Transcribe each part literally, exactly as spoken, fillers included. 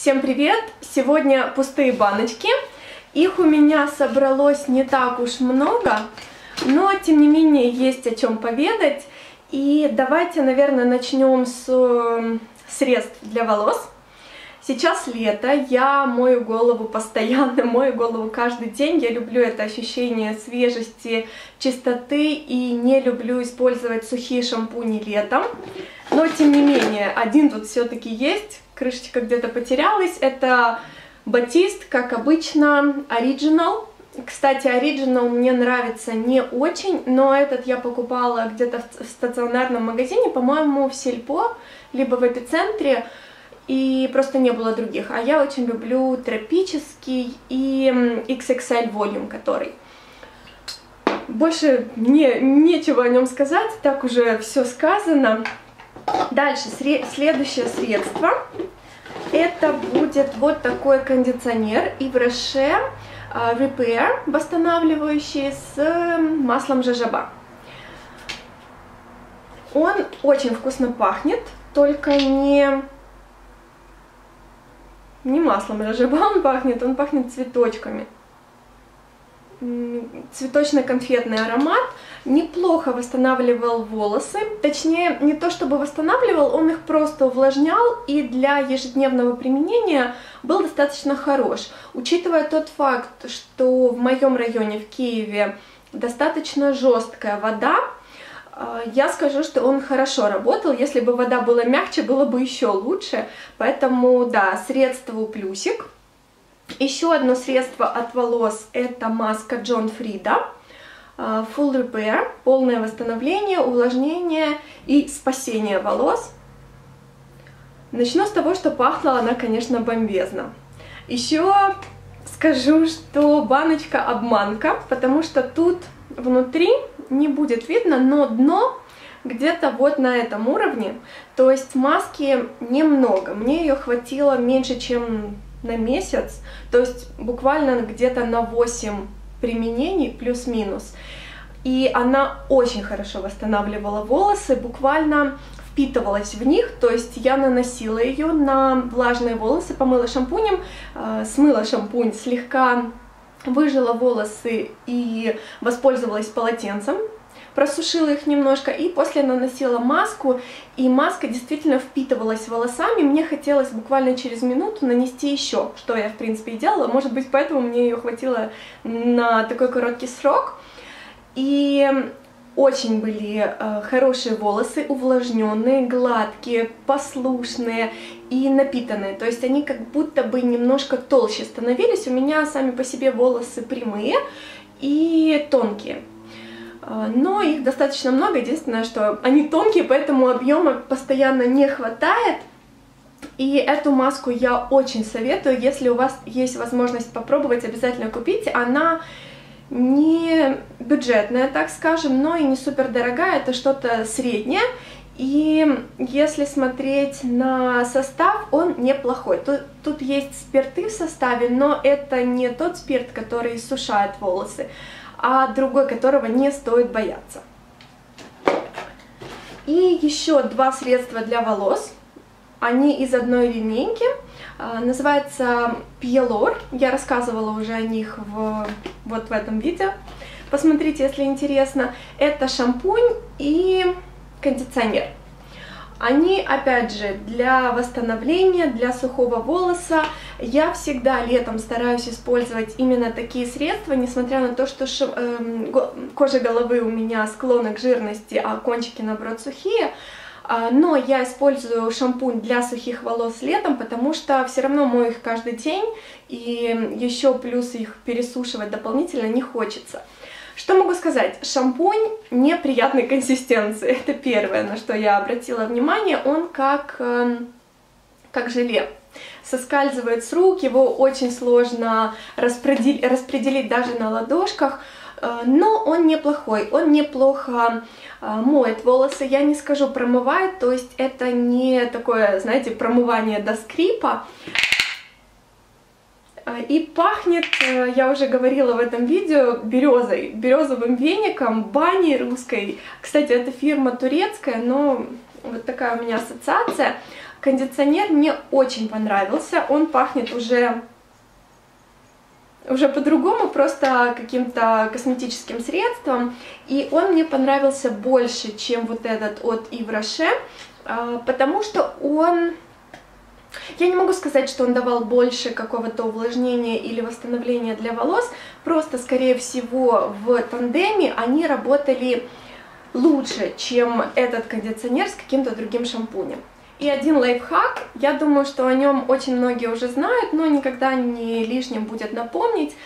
Всем привет! Сегодня пустые баночки. Их у меня собралось не так уж много, но тем не менее есть о чем поведать. И давайте, наверное, начнем с средств для волос. Сейчас лето, я мою голову постоянно, мою голову каждый день. Я люблю это ощущение свежести, чистоты и не люблю использовать сухие шампуни летом. Но, тем не менее, один тут все-таки есть, крышечка где-то потерялась. Это Батист, как обычно, Original. Кстати, Original мне нравится не очень, но этот я покупала где-то в стационарном магазине, по-моему, в Сельпо, либо в Эпицентре, и просто не было других. А я очень люблю тропический и икс икс эль Volume, который... Больше не, нечего о нем сказать, так уже все сказано. Дальше, следующее средство, это будет вот такой кондиционер Yves Rocher Repair, восстанавливающий с маслом жожоба. Он очень вкусно пахнет, только не, не маслом жожоба он пахнет, он пахнет цветочками. Цветочно-конфетный аромат, неплохо восстанавливал волосы, точнее не то чтобы восстанавливал, он их просто увлажнял и для ежедневного применения был достаточно хорош. Учитывая тот факт, что в моем районе, в Киеве, достаточно жесткая вода, я скажу, что он хорошо работал. Если бы вода была мягче, было бы еще лучше, поэтому да, средству плюсик. Еще одно средство от волос — это маска Джон Фрида Full Repair, полное восстановление, увлажнение и спасение волос. Начну с того, что пахла она, конечно, бомбезно. Еще скажу, что баночка обманка, потому что тут внутри не будет видно, но дно где-то вот на этом уровне, то есть маски немного, мне ее хватило меньше, чем на месяц, то есть буквально где-то на восемь применений плюс-минус. И она очень хорошо восстанавливала волосы, буквально впитывалась в них, то есть я наносила ее на влажные волосы, помыла шампунем, э, смыла шампунь, слегка выжила волосы и воспользовалась полотенцем, просушила их немножко, и после наносила маску, и маска действительно впитывалась волосами. Мне хотелось буквально через минуту нанести еще, что я, в принципе, и делала. Может быть, поэтому мне ее хватило на такой короткий срок. И очень были хорошие волосы, увлажненные, гладкие, послушные и напитанные. То есть они как будто бы немножко толще становились. У меня сами по себе волосы прямые и тонкие. Но их достаточно много, единственное, что они тонкие, поэтому объема постоянно не хватает. И эту маску я очень советую, если у вас есть возможность попробовать, обязательно купите. Она не бюджетная, так скажем, но и не супер дорогая, это что-то среднее. И если смотреть на состав, он неплохой. Тут, тут есть спирты в составе, но это не тот спирт, который сушает волосы, а другой, которого не стоит бояться. И еще два средства для волос. Они из одной линейки. Называется Pielor. Я рассказывала уже о них в, вот в этом видео. Посмотрите, если интересно. Это шампунь и кондиционер. Они, опять же, для восстановления, для сухого волоса. Я всегда летом стараюсь использовать именно такие средства, несмотря на то, что шо, э, кожа головы у меня склонна к жирности, а кончики, наоборот, сухие. Э, но я использую шампунь для сухих волос летом, потому что все равно мою их каждый день, и еще плюс их пересушивать дополнительно не хочется. Что могу сказать? Шампунь неприятной консистенции. Это первое, на что я обратила внимание. Он как, э, как желе. Соскальзывает с рук, его очень сложно распределить, распределить даже на ладошках. Э, но он неплохой, он неплохо э, моет волосы. Я не скажу промывает, то есть это не такое, знаете, промывание до скрипа. И пахнет, я уже говорила в этом видео, березой, березовым веником, баней русской. Кстати, это фирма турецкая, но вот такая у меня ассоциация. Кондиционер мне очень понравился, он пахнет уже, уже по-другому, просто каким-то косметическим средством, и он мне понравился больше, чем вот этот от Yves Rocher, потому что он... Я не могу сказать, что он давал больше какого-то увлажнения или восстановления для волос, просто, скорее всего, в тандеме они работали лучше, чем этот кондиционер с каким-то другим шампунем. И один лайфхак, я думаю, что о нем очень многие уже знают, но никогда не лишним будет напомнить.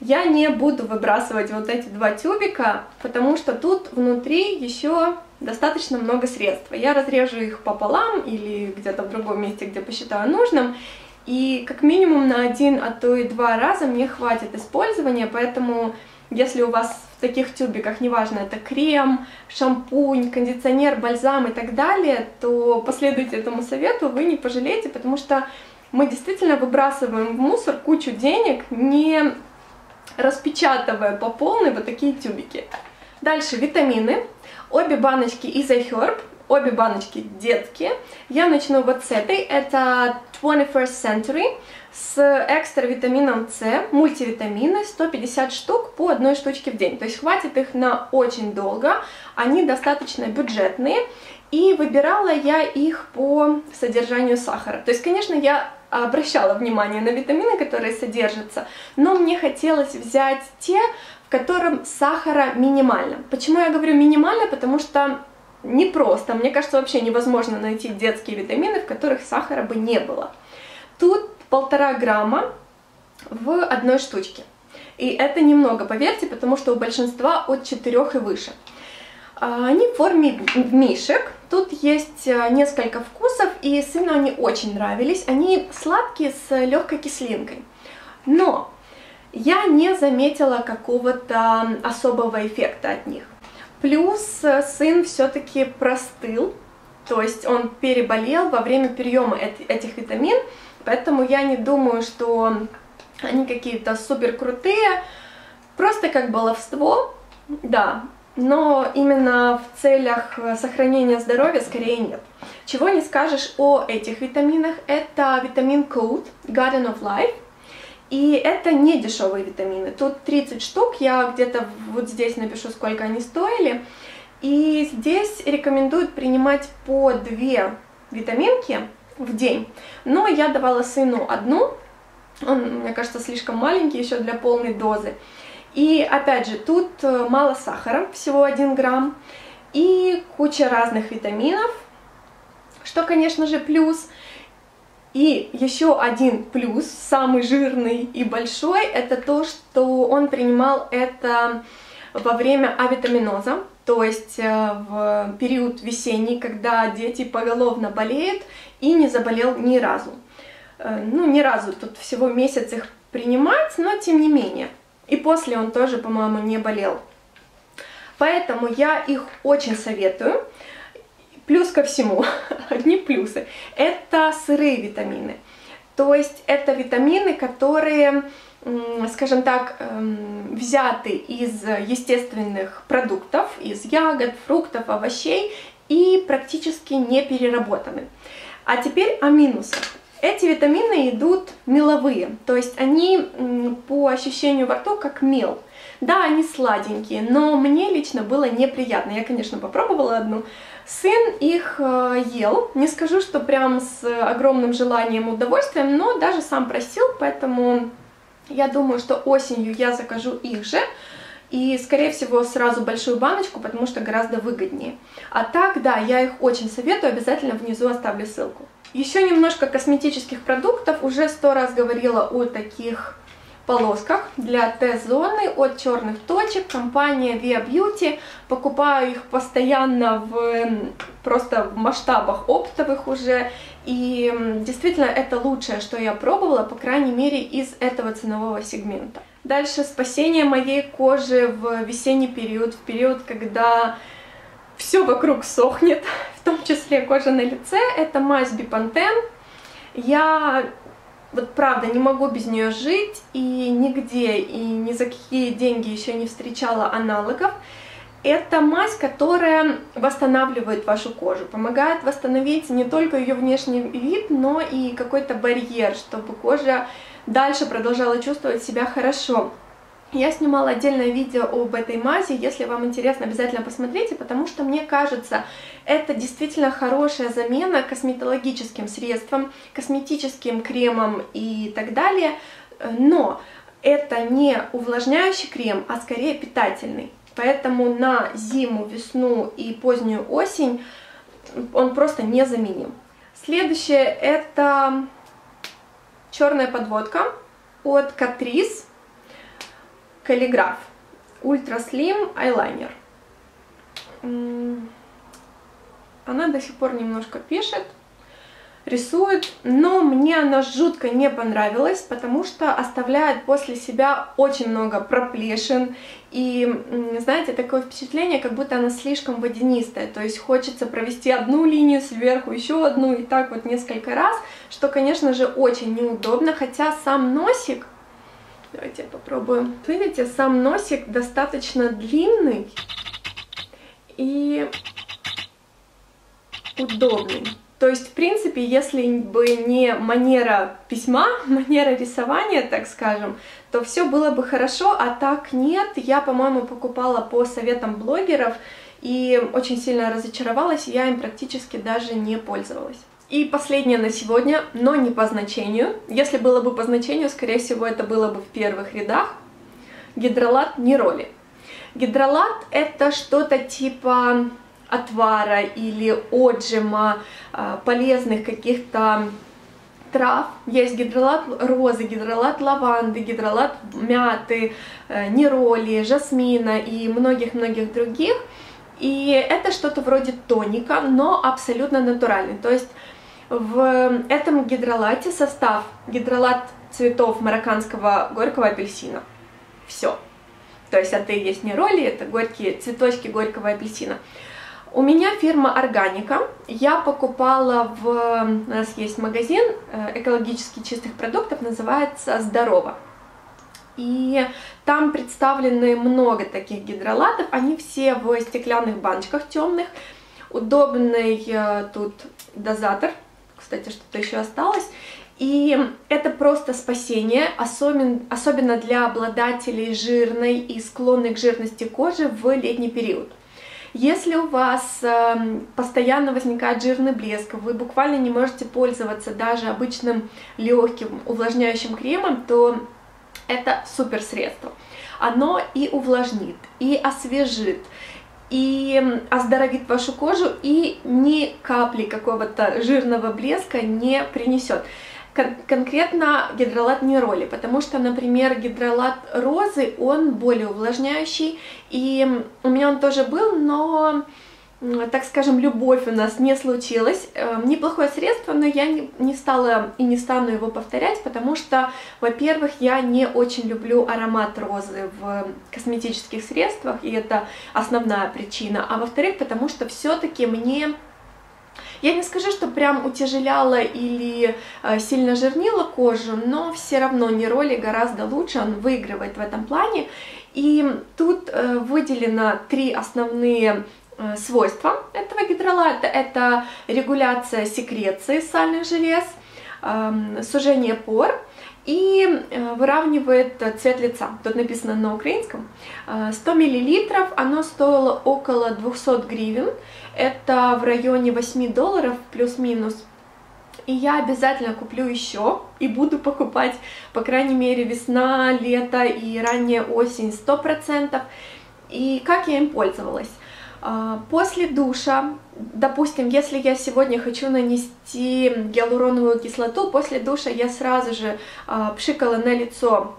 Я не буду выбрасывать вот эти два тюбика, потому что тут внутри еще достаточно много средства. Я разрежу их пополам или где-то в другом месте, где посчитаю нужным, и как минимум на один, а то и два раза мне хватит использования, поэтому если у вас в таких тюбиках, неважно, это крем, шампунь, кондиционер, бальзам и так далее, то последуйте этому совету, вы не пожалеете, потому что мы действительно выбрасываем в мусор кучу денег, не распечатывая по полной вот такие тюбики. Дальше витамины. Обе баночки из iHerb, обе баночки детские. Я начну вот с этой. Это двадцать первый сенчури с экстра витамином С, мультивитамины, сто пятьдесят штук по одной штучке в день. То есть хватит их на очень долго, они достаточно бюджетные. И выбирала я их по содержанию сахара. То есть, конечно, я обращала внимание на витамины, которые содержатся, но мне хотелось взять те, в котором сахара минимально. Почему я говорю минимально? Потому что не просто, мне кажется, вообще невозможно найти детские витамины, в которых сахара бы не было. Тут полтора грамма в одной штучке. И это немного, поверьте, потому что у большинства от четырёх и выше. Они в форме мишек, тут есть несколько вкусов, и сыну они очень нравились, они сладкие с легкой кислинкой. Но я не заметила какого-то особого эффекта от них. Плюс сын все-таки простыл, то есть он переболел во время приема этих витамин, поэтому я не думаю, что они какие-то супер крутые, просто как баловство, да. Но именно в целях сохранения здоровья скорее нет. Чего не скажешь о этих витаминах, это Vitamin Code, Garden of Life, и это не дешевые витамины. Тут тридцать штук, я где-то вот здесь напишу, сколько они стоили, и здесь рекомендуют принимать по две витаминки в день. Но я давала сыну одну, он, мне кажется, слишком маленький еще для полной дозы. И опять же, тут мало сахара, всего один грамм, и куча разных витаминов, что, конечно же, плюс. И еще один плюс, самый жирный и большой, это то, что он принимал это во время авитаминоза, то есть в период весенний, когда дети поголовно болеют, и не заболел ни разу. Ну, ни разу, тут всего месяц их принимать, но тем не менее. И после он тоже, по-моему, не болел. Поэтому я их очень советую. Плюс ко всему, одни плюсы, это сырые витамины. То есть это витамины, которые, скажем так, взяты из естественных продуктов, из ягод, фруктов, овощей и практически не переработаны. А теперь о минусах. Эти витамины идут меловые, то есть они по ощущению во рту как мел. Да, они сладенькие, но мне лично было неприятно. Я, конечно, попробовала одну. Сын их ел, не скажу, что прям с огромным желанием и удовольствием, но даже сам просил, поэтому я думаю, что осенью я закажу их же. И, скорее всего, сразу большую баночку, потому что гораздо выгоднее. А так, да, я их очень советую, обязательно внизу оставлю ссылку. Еще немножко косметических продуктов, уже сто раз говорила о таких полосках для Т-зоны от черных точек, компания Via Beauty, покупаю их постоянно в, просто в масштабах оптовых уже, и действительно это лучшее, что я пробовала, по крайней мере из этого ценового сегмента. Дальше спасение моей кожи в весенний период, в период, когда все вокруг сохнет, в том числе кожа на лице, это мазь Бепантен. Я вот правда не могу без нее жить, и нигде, и ни за какие деньги еще не встречала аналогов. Это мазь, которая восстанавливает вашу кожу, помогает восстановить не только ее внешний вид, но и какой-то барьер, чтобы кожа дальше продолжала чувствовать себя хорошо. Я снимала отдельное видео об этой мази, если вам интересно, обязательно посмотрите, потому что, мне кажется, это действительно хорошая замена косметологическим средствам, косметическим кремам и так далее, но это не увлажняющий крем, а скорее питательный. Поэтому на зиму, весну и позднюю осень он просто незаменим. Следующее — это черная подводка от Catrice Calligraph Ultra Slim Eyeliner. Она до сих пор немножко пишет, рисует, но мне она жутко не понравилась, потому что оставляет после себя очень много проплешин, и, знаете, такое впечатление, как будто она слишком водянистая, то есть хочется провести одну линию сверху, еще одну, и так вот несколько раз, что, конечно же, очень неудобно, хотя сам носик, давайте попробуем, видите, сам носик достаточно длинный и удобный. То есть, в принципе, если бы не манера письма, манера рисования, так скажем, то все было бы хорошо, а так нет. Я, по-моему, покупала по советам блогеров и очень сильно разочаровалась, я им практически даже не пользовалась. И последнее на сегодня, но не по значению. Если было бы по значению, скорее всего, это было бы в первых рядах. Гидролат Нероли. Гидролат — это что-то типа отвара или отжима полезных каких-то трав. Есть гидролат розы, гидролат лаванды, гидролат мяты, нероли, жасмина и многих-многих других. И это что-то вроде тоника, но абсолютно натуральный. То есть в этом гидролате состав гидролат цветов марокканского горького апельсина. Все. То есть это и есть нероли, это горькие цветочки горького апельсина. У меня фирма Органика, я покупала в... у нас есть магазин экологически чистых продуктов, называется «Здорово». И там представлены много таких гидролатов, они все в стеклянных баночках темных, удобный тут дозатор, кстати, что-то еще осталось. И это просто спасение, особенно для обладателей жирной и склонной к жирности кожи в летний период. Если у вас постоянно возникает жирный блеск, вы буквально не можете пользоваться даже обычным легким увлажняющим кремом, то это супер средство. Оно и увлажнит, и освежит, и оздоровит вашу кожу, и ни капли какого-то жирного блеска не принесет. Конкретно гидролат нероли, потому что, например, гидролат розы, он более увлажняющий, и у меня он тоже был, но, так скажем, любовь у нас не случилась. Неплохое средство, но я не стала и не стану его повторять, потому что, во-первых, я не очень люблю аромат розы в косметических средствах, и это основная причина, а во-вторых, потому что все-таки мне... Я не скажу, что прям утяжеляла или сильно жирнила кожу, но все равно нероли гораздо лучше, он выигрывает в этом плане. И тут выделено три основные свойства этого гидролата. Это регуляция секреции сальных желез, сужение пор и выравнивает цвет лица. Тут написано на украинском. сто миллилитров, оно стоило около двухсот гривен. Это в районе восьми долларов плюс-минус. И я обязательно куплю еще и буду покупать, по крайней мере, весна, лето и ранняя осень сто процентов. И как я им пользовалась? После душа, допустим, если я сегодня хочу нанести гиалуроновую кислоту, после душа я сразу же пшикала на лицо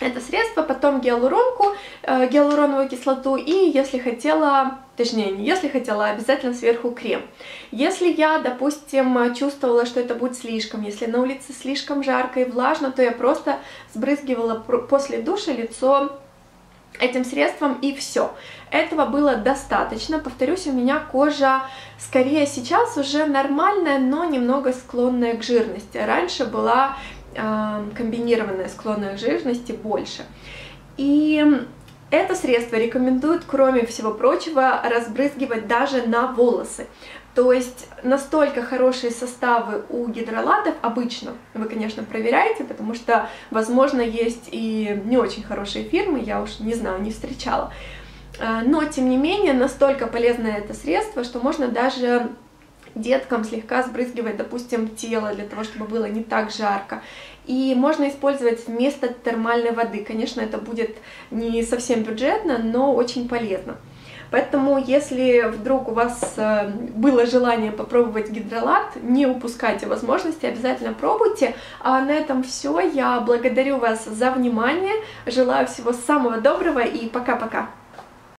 это средство, потом гиалуронку, гиалуроновую кислоту и, если хотела, точнее, не если хотела, обязательно сверху крем. Если я, допустим, чувствовала, что это будет слишком, если на улице слишком жарко и влажно, то я просто сбрызгивала после душа лицо этим средством, и все. Этого было достаточно. Повторюсь, у меня кожа скорее сейчас уже нормальная, но немного склонная к жирности. Раньше была э, комбинированная склонная к жирности больше. И Это средство рекомендуют, кроме всего прочего, разбрызгивать даже на волосы. То есть настолько хорошие составы у гидролатов обычно, вы, конечно, проверяете, потому что, возможно, есть и не очень хорошие фирмы, я уж не знаю, не встречала. Но, тем не менее, настолько полезно это средство, что можно даже деткам слегка сбрызгивать, допустим, тело, для того, чтобы было не так жарко. И можно использовать вместо термальной воды. Конечно, это будет не совсем бюджетно, но очень полезно. Поэтому, если вдруг у вас было желание попробовать гидролат, не упускайте возможности, обязательно пробуйте. А на этом все. Я благодарю вас за внимание. Желаю всего самого доброго и пока-пока.